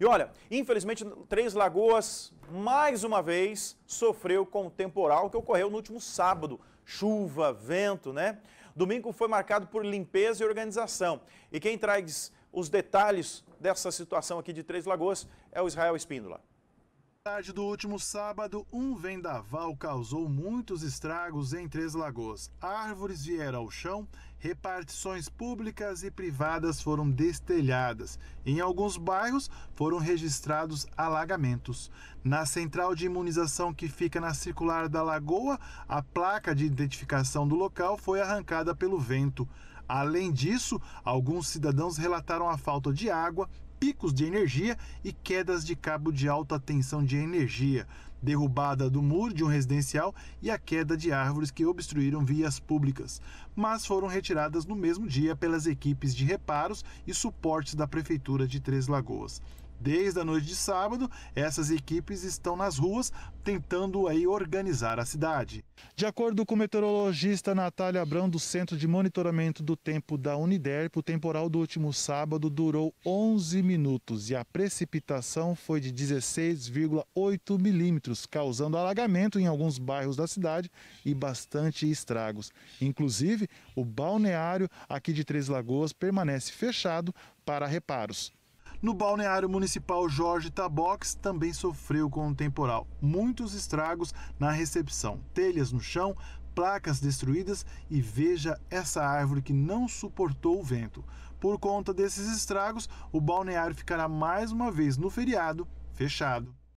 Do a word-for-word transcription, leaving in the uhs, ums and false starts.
E olha, infelizmente, Três Lagoas, mais uma vez, sofreu com o temporal que ocorreu no último sábado. Chuva, vento, né? Domingo foi marcado por limpeza e organização. E quem traz os detalhes dessa situação aqui de Três Lagoas é o Israel Espíndola. Na tarde do último sábado, um vendaval causou muitos estragos em Três Lagoas. Árvores vieram ao chão, repartições públicas e privadas foram destelhadas. Em alguns bairros foram registrados alagamentos. Na central de imunização que fica na circular da Lagoa, a placa de identificação do local foi arrancada pelo vento. Além disso, alguns cidadãos relataram a falta de água, picos de energia e quedas de cabo de alta tensão de energia, derrubada do muro de um residencial e a queda de árvores que obstruíram vias públicas, mas foram retiradas no mesmo dia pelas equipes de reparos e suportes da Prefeitura de Três Lagoas. Desde a noite de sábado, essas equipes estão nas ruas tentando aí organizar a cidade. De acordo com o meteorologista Natália Abrão, do Centro de Monitoramento do Tempo da Uniderp, o temporal do último sábado durou onze minutos e a precipitação foi de dezesseis vírgula oito milímetros, causando alagamento em alguns bairros da cidade e bastante estragos. Inclusive, o balneário aqui de Três Lagoas permanece fechado para reparos. No balneário municipal Jorge Tabox também sofreu com o temporal. Muitos estragos na recepção, telhas no chão, placas destruídas e veja essa árvore que não suportou o vento. Por conta desses estragos, o balneário ficará mais uma vez no feriado fechado.